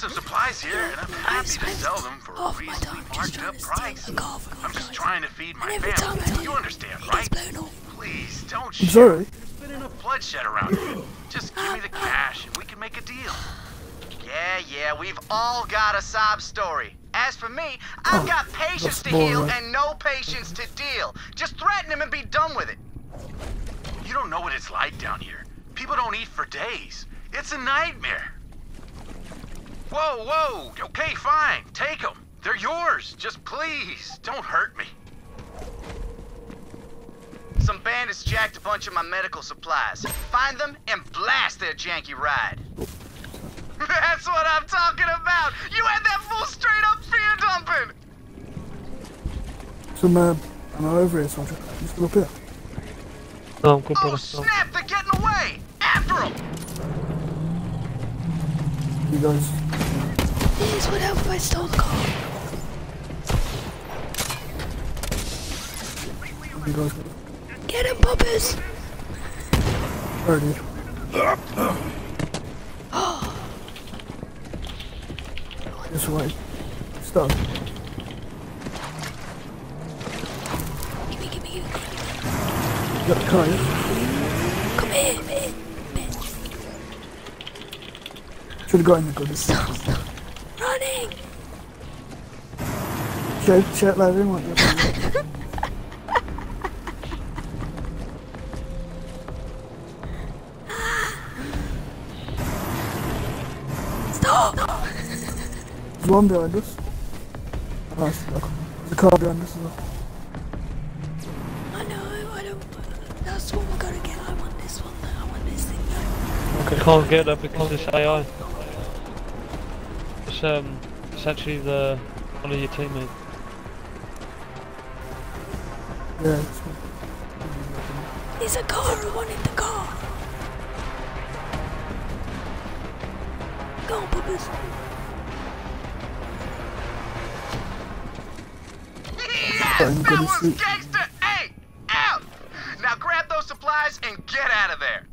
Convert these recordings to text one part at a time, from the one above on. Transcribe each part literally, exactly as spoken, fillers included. got some supplies here, and I'm happy to sell them for a reasonably marked up price. I'm just trying to feed my family. You understand, right? Please don't shoot. Sorry. There's been enough bloodshed around here. Just give me the cash, and we can make a deal. Yeah, yeah, we've all got a sob story. As for me, I've oh, got patience to heal and no patience to deal. Just threaten him and be done with it. You don't know what it's like down here. People don't eat for days. It's a nightmare. Whoa, whoa. Okay, fine. Take them. They're yours. Just please, don't hurt me. Some bandits jacked a bunch of my medical supplies. Find them and blast their janky ride. That's what I'm talking about! You had that fool straight up fear dumping! Some uh, ammo over here, soldier. He's still up here. No, I'm oh snap, they're getting away! After him! You guys. Please would help if I stole the car. You guys. Get him, puppets! Already. Oh! This way. Stop. Give me, give me, give me. You got the car, yeah? Come here, man, bitch. Should've got in the goodness. Stop, stop. Running! Show, show it louder in what you're doing. Stop! There's one behind us. Nice. There's a car behind us as well. I know, I don't. That's what we're gonna get. I want this one though. I want this thing though. Okay. I can't get that because it's A I. It's, um, it's actually the one of your teammates. Yeah, it's one. There's a car. I wanted the car. Go on, puppets. Yes, that was gangster eight! Out! Now grab those supplies and get out of there.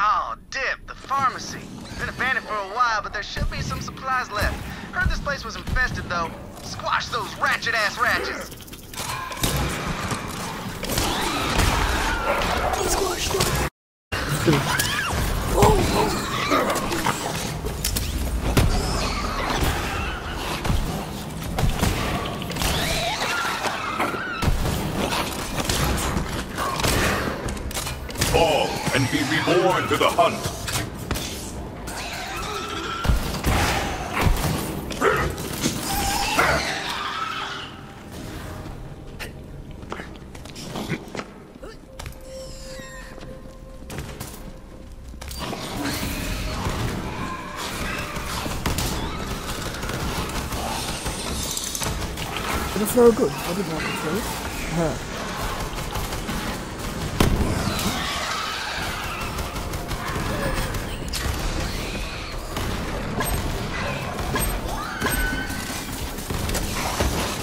Oh, dip, the pharmacy. Been abandoned for a while, but there should be some supplies left. Heard this place was infested, though. Squash those ratchet-ass ratchets! Squash them! Fall and be reborn to the hunt! It's so good. I didn't want to say it.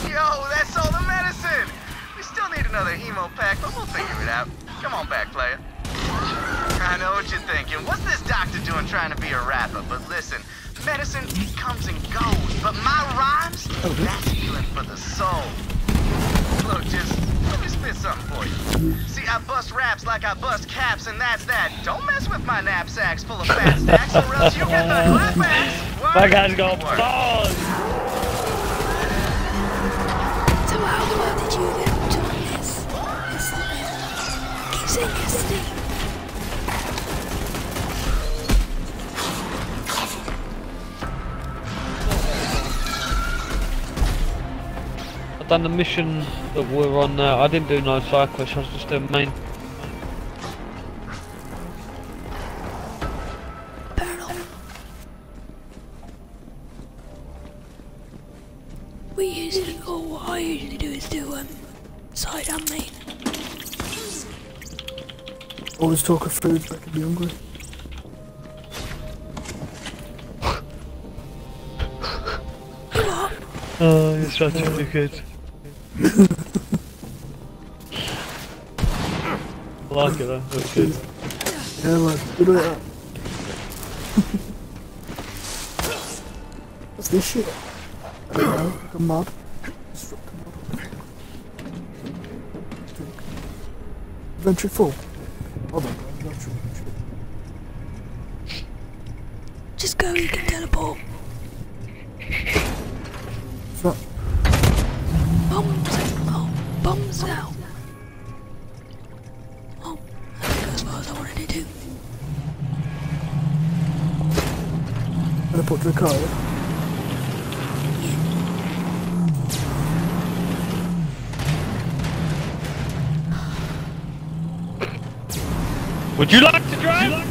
Yo, that's all the medicine! We still need another emo pack, but we'll figure it out. Come on back, player. I know what you're thinking. What's this doctor doing trying to be a rapper? But listen, medicine, it comes and goes, but my rhymes, okay. That's healing for the soul. Look, just let me spit something for you. See, I bust raps like I bust caps, and that's that. Don't mess with my knapsacks full of fat stacks, or else you get the clapbacks. My guy's going balls. So how the hell did you get doing this? This is interesting. Done the mission that we're on now. I didn't do no side quest, I was just doing main. Barrel. We usually, or what I usually do is do um, side and main. All this talk of food, but I could be hungry. Oh, this one's really good. I like it though, that's good. Yeah man, look at that. What's this shit? I don't know, like a mod. Just fuck the mod. Inventory full. Hold on, inventory, inventory. Just go, you can teleport. What's that? Bombs out, oh, bombs out. Oh, I think that's what I was already doing. Teleport to the car, yeah? Would you like to drive?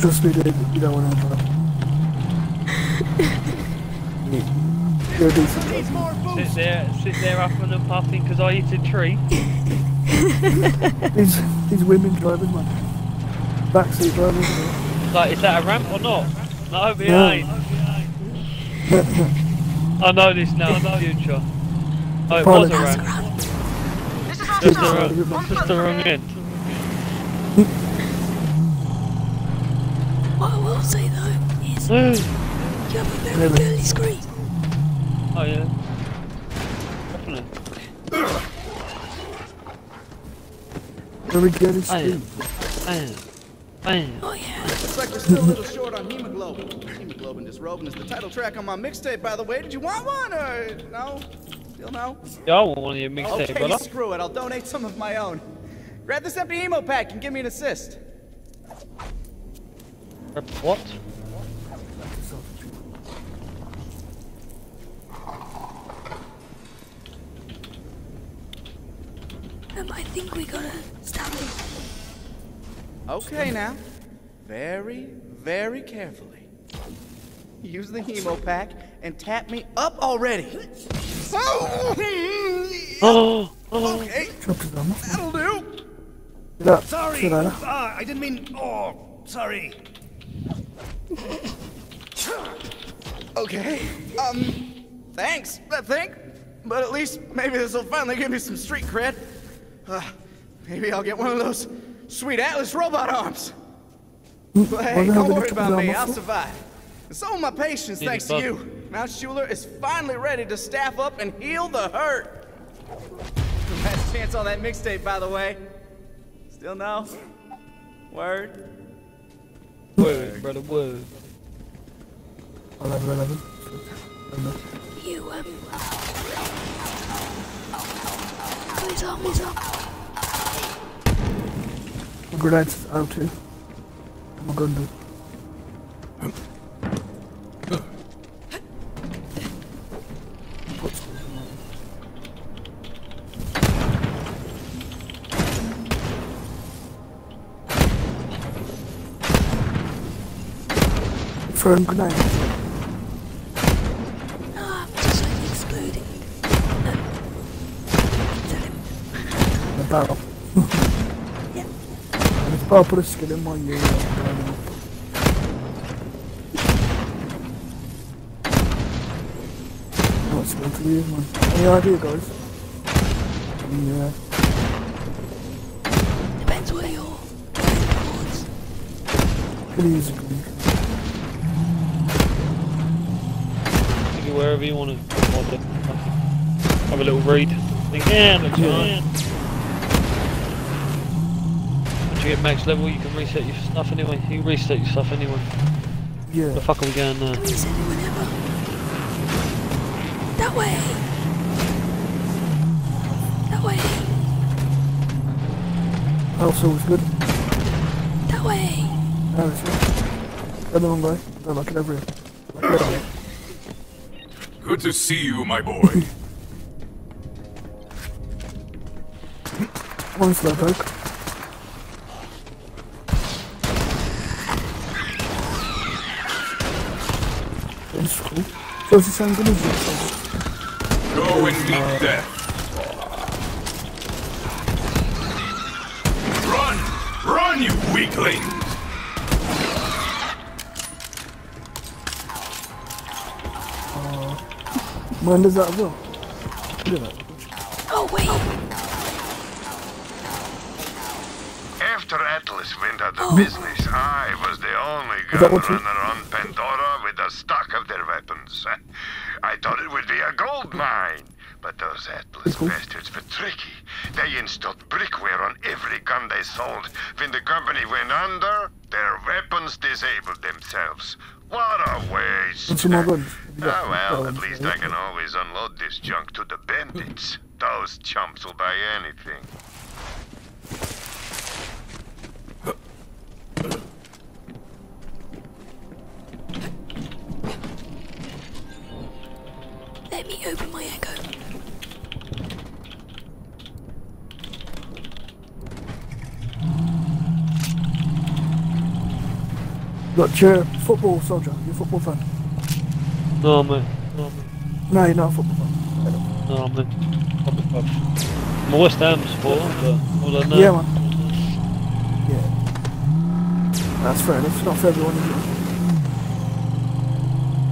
Trust me, David, you don't want to have that. Go do some sit there, sit there up and up, puffing because I eat a tree. these, these women driving, man. Backseat driving. Man. Like, is that a ramp or not? No, it ain't. I know this now, I know future. Oh, it was a ramp. This is just, the wrong, just the wrong end. What I will say though is you have a very really? girly scream. Oh yeah. Definitely. Very girly scream. Oh yeah. Looks like we're still a little short on hemoglobin. Hemoglobin disrobing is the title track on my mixtape, by the way. Did you want one or no? Still no? Yeah, I want one of your mixtape, okay, brother. Screw it, I'll donate some of my own. Grab this empty emo pack and give me an assist. What? Um, I think we gotta stop it. Okay now. Very, very carefully. Use the hemo pack and tap me up already. Oh! Okay. That'll do. No, sorry, uh, I didn't mean. Oh, sorry. Okay. Um, thanks. I think, but at least maybe this will finally give me some street cred. Uh, maybe I'll get one of those sweet Atlas robot arms. But hey, don't worry about me. I'll survive. It's all my patience, thanks to you. Mount Schuler is finally ready to staff up and heal the hurt. The last chance on that mixtape, by the way. Still no? Word? Word, brother, word. eleven, eleven. You, um... Oh, he's up, he's up. Grenades out too. I'm a gun, dude. Throwing grenades. Ah, oh, just like exploding. Uh, the barrel. Yeah. If I put a skin in my ear, I'll burn up. What's going to be, man? Any idea, guys? Yeah. Depends where you're going towards. Pretty easy gun. Wherever you want to have a little read. Think, yeah, I'm a giant. Once you get max level, you can reset your stuff anyway. You can reset your stuff anyway. Yeah. Where the fuck are we going now? Reset it whenever. That way. That way. Oh, so it's good. That way. Oh, it's good. Go the wrong way. No, like it everywhere. Like it everywhere. Good to see you, my boy. One slow poke. That's cool. Does it sound good as you? Go and meet death. weaklings! Uh, when does that go? Look at that. Oh, wait! After Atlas went out of oh. business, I was the only gun runner on Pandora with a stock of their weapons. I thought it would be a gold mine, but those Atlas cool. bastards were tricky. They installed brickware on every gun they sold. When the company went under, their weapons disabled themselves. What a waste! Ah well, at least I can always unload this junk to the bandits. Those chumps will buy anything. Let me open my echo. Look, you're a football soldier, you're a football fan. No, mate. No, mate. No, you're not a football fan. No, I'm a football fan. I'm a West Ham supporter, but all I know. Yeah, man. Yeah. That's fair enough, not for everyone, is it?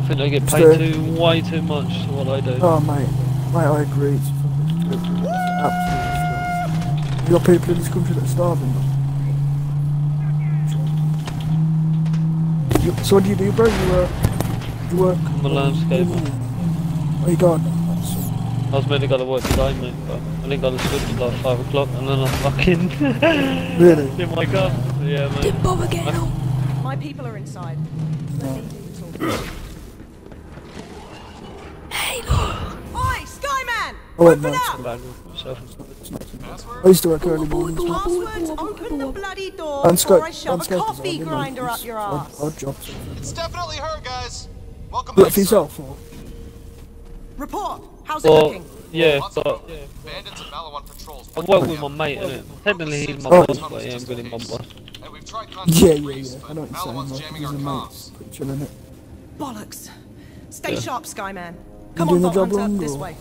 I think they get paid too, way too much for what I do. Oh mate, mate I agree, it's fucking absolutely ridiculous. You've got people in this country that are starving. So what do you do bro? You work? You work? I'm a landscaper. Are you going? I was meant to go to work today mate, but I didn't go to sleep until like five o'clock and then I fucking... Really? Didn't wake up. Yeah mate. Didn't bother getting up. My people are inside. No. Open up! I used to work early mornings. Passwords, open the bloody door before I shove a coffee grinder up your ass. Odd jobs. It's definitely her, guys. Welcome back. Look for yourself. Report. How's it looking? Yeah, but bandits and Maliwan patrols. I work with my mate, innit? Technically he's my boss, but yeah, I'm good in my boss. Yeah, yeah, yeah. I know what you're saying. He's a mate. Pretty chill, innit? Bollocks. Stay sharp, Skyman. Come on, Thought Hunter, this way.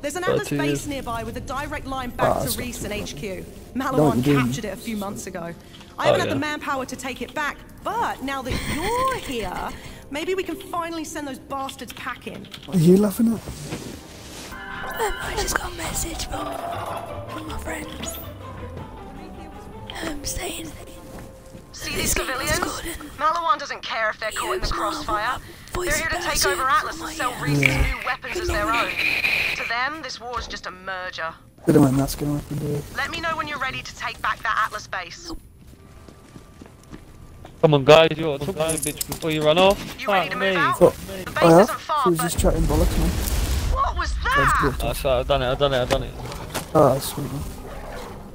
There's an Atlas base nearby with a direct line back ah, to Rhys and H Q. Maliwan captured it a few months ago. I haven't oh, yeah. had the manpower to take it back, but now that you're here, maybe we can finally send those bastards packing. Are you laughing at? Um, I just got a message from one of my friends. Um, saying... See these civilians? Maliwan doesn't care if they're caught in the crossfire. They're here to take over Atlas and sell Rhys' new weapons as their own. To them, this war's just a merger. That's gonna happen, dude. Let me know when you're ready to take back that Atlas base. Come on, guys, you ought to talk to the bitch before you run off. You ready to move out? The base oh, yeah? isn't far, she was just chatting bollocks, man. What was that? Oh, sorry, I've done it, I've done it, I've done it. Oh, that's sweet, man.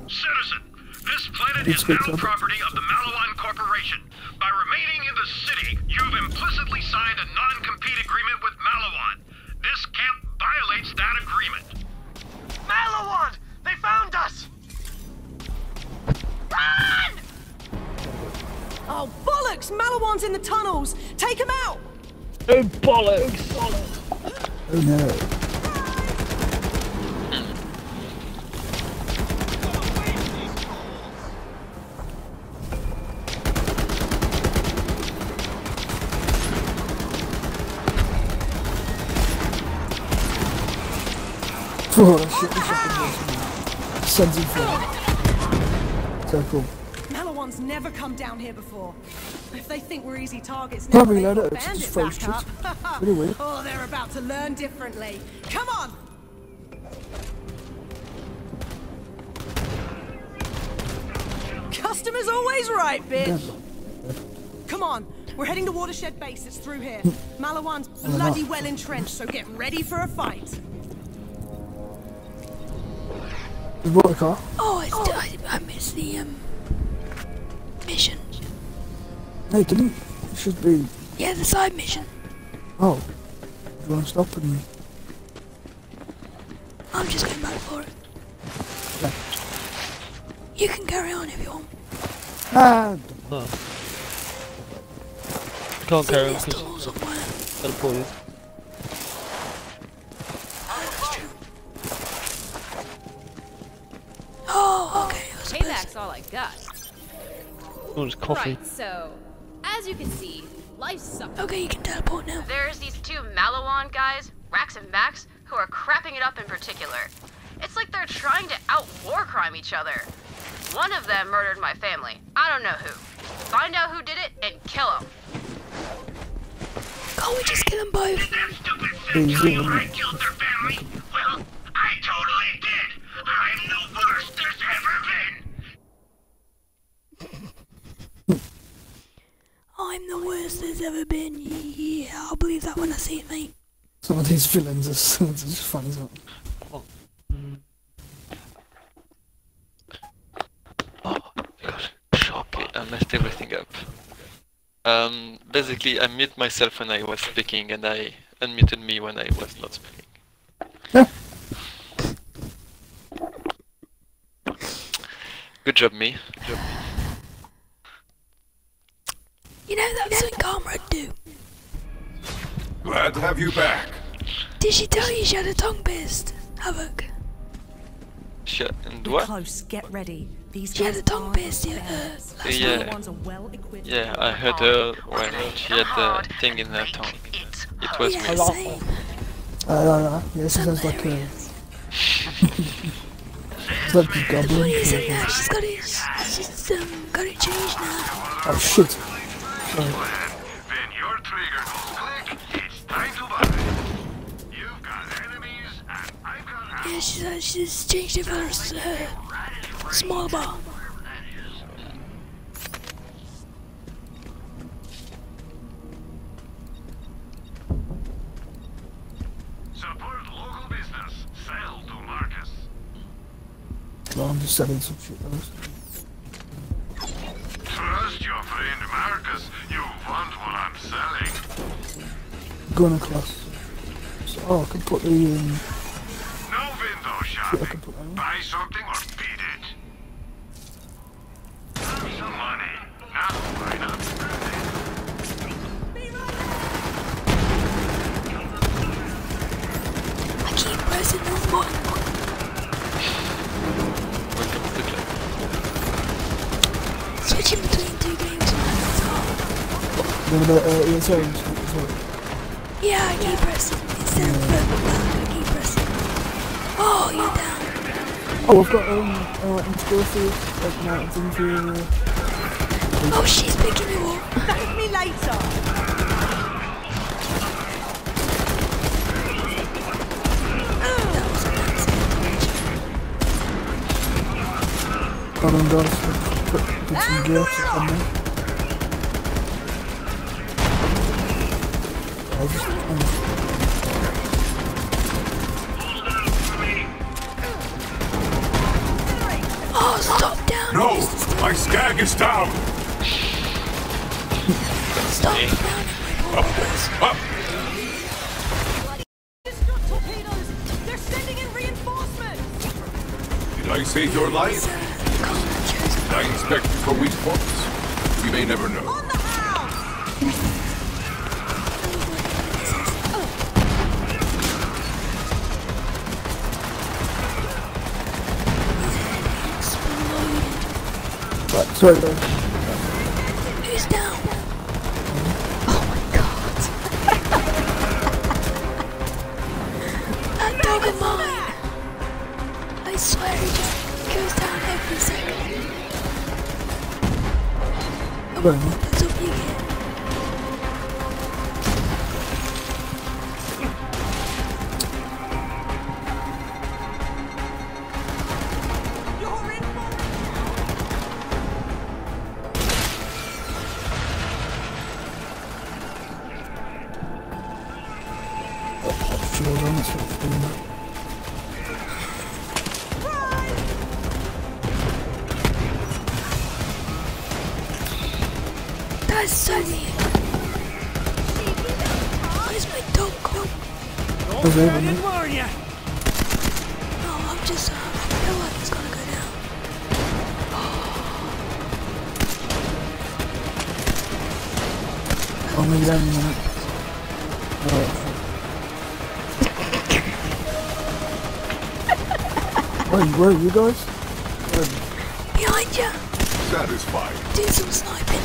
Citizen, this planet is now property of the Maliwan Corporation. By remaining in the city, you've implicitly signed a non-compete agreement with Maliwan. This camp violates that agreement. Maliwan! They found us! Run! Oh, bollocks! Malawan's in the tunnels! Take him out! Oh, bollocks! Oh, no. Oh shit, this fucking sends him forward. So cool. Maliwan's never come down here before. If they think we're easy targets now, they can band it back up. Anyway. Oh, they're about to learn differently. Come on! Customer's always right, bitch. Come on, we're heading to Watershed Base, it's through here. Maliwan's bloody well entrenched, so get ready for a fight. You bought a car? Oh, it's oh. I, I missed the um, mission. No, you didn't. It should be... Yeah, the side mission. Oh. Do you want to stop with me? I'm just going back for it. Yeah. You can carry on if you want. Ah! No. I can't carry on because... I'll pull you. That's all I got. Oh, it's coffee. Right, so, as you can see, life sucks. Okay, you can teleport now. There's these two Maliwan guys, Rax and Max, who are crapping it up in particular. It's like they're trying to out-war crime each other. One of them murdered my family. I don't know who. Find out who did it and kill him. Can't we just kill them both? Did them stupid things tell you I killed their family? Well, I totally did. I'm the worst there's ever been. I'm the worst there's ever been. Yeah, I'll believe that when I see it, mate. Some of these villains are so just fun as well. I messed everything up. Um, basically, I mute myself when I was speaking, and I unmuted me when I was not speaking. Yeah. Good job, me. Good job, me. You know, that's what Comrade do. Glad to have you back. Did she tell you she had a tongue pierced, Havoc? She, and what? Close, get ready. These she had a tongue pierced, yeah. Uh, yeah. Well yeah, I heard her when she had the thing in her tongue. It, it was yeah, me. Same. Uh, uh, yeah, she sounds like a... It's like a goblin. The point is in that she's got it, she's um, got it changed now. Oh shit. Oh. Yeah, she's, uh, she's changed it for her uh, small bar. Support local business. Sell to Marcus. Well, I'm just selling some shit. Trust your friend Marcus. You want what I'm selling. Going across. So, oh, I can put the... Um, Buy something or beat it. Have some money. Now why not spend it? I keep pressing this button. Switching between two games. Uh, sorry, sorry. Yeah, I keep pressing instead of uh, I keep pressing. Oh, you're down. Oh, I've got um, uh, explosives, like mountains in here. Oh, she's picking you up. Thank me later. Oh, that was a bad situation. Hold on, guys. Put, put some gear on me. I just, I'm just... Stop down! No! My skag is down! Stop down! Up! Up! Just got torpedoes! They're sending in reinforcements! Did I save your life? Did I inspect for weak spots? We may never know. On the Sorry, sorry. Who's down? Oh my god. That dog of mine. I swear he just goes down every second. Oh, that's up you get. You're in for it. That's so mean. Where's my dog gone? Oh, I'm just, uh, I feel like it's gonna go down. Oh, oh my god, man. Alright. Where, where are you guys? Where? Behind you! Satisfied. Do some sniping.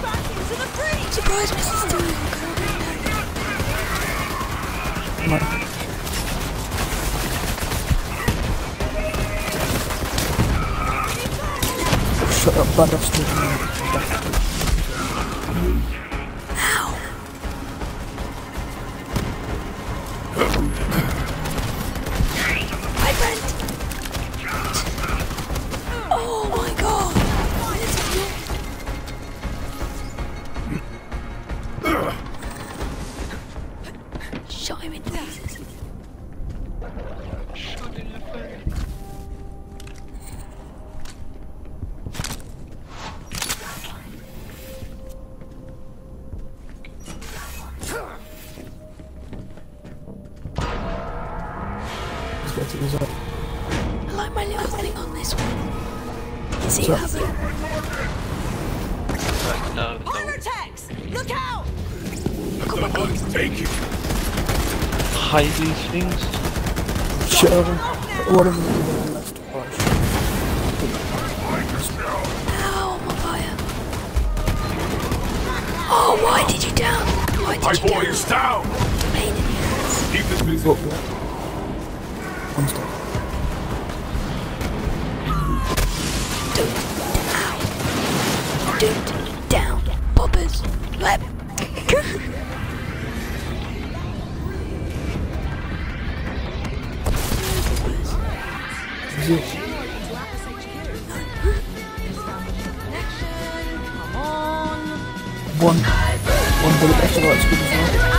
Back into the breach! Surprise, Missus Doyle. Come on. Shut up, but I'm still ow. Vibrant! Oh my god! Why is it you? Shot him in pieces. Shot in the face. I like my little thing on this one. Is he having? Uh, no, no. Armor attacks! Look out! Come on, take it. Hide these things. Shit. What have we done left? Ow, I'm on fire. Oh, why did you down? Why did my you boy down? Is down. Pain in the ass. Keep this busy. Oh. One stop. Dude. Dude. Down. Poppers. Left. One. One bullet extra right.